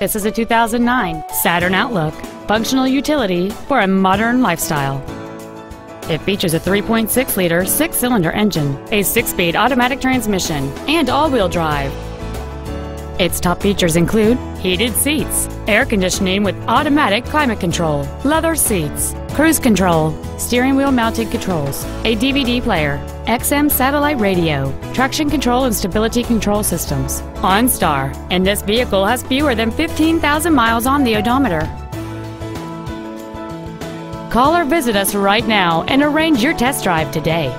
This is a 2009 Saturn Outlook, functional utility for a modern lifestyle. It features a 3.6-liter six-cylinder engine, a six-speed automatic transmission, and all-wheel drive. Its top features include heated seats, air conditioning with automatic climate control, leather seats, cruise control, steering wheel mounted controls, a DVD player, XM satellite radio, traction control and stability control systems, OnStar, and this vehicle has fewer than 15,000 miles on the odometer. Call or visit us right now and arrange your test drive today.